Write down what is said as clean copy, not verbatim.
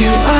you